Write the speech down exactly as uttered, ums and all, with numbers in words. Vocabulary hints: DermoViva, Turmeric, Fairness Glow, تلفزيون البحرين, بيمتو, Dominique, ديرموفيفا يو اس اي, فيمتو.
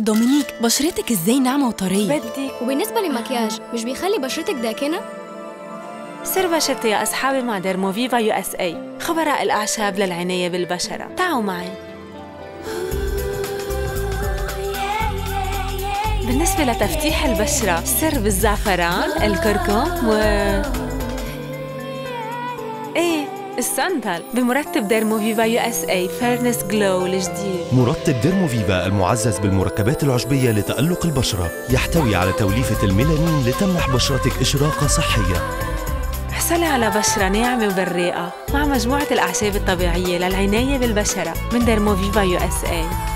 دومينيك بشرتك ازاي ناعمه وطريه؟ بدك. وبالنسبه للمكياج مش بيخلي بشرتك داكنه؟ سيرفا شتى يا اصحابي مع ديرموفيفا يو اس اي، خبراء الاعشاب للعنايه بالبشره، تعوا معي. بالنسبه لتفتيح البشره سر بالزعفران، الكركم و ايه الساندال بمرطب ديرموفيفا يو اس اي فيرنس جلو الجديد. مرطب ديرموفيفا المعزز بالمركبات العشبيه لتألق البشره، يحتوي على توليفه الميلانين لتمنح بشرتك اشراقه صحيه. احصلي على بشره ناعمه وبريئه مع مجموعه الاعشاب الطبيعيه للعنايه بالبشره من ديرموفيفا يو اس اي.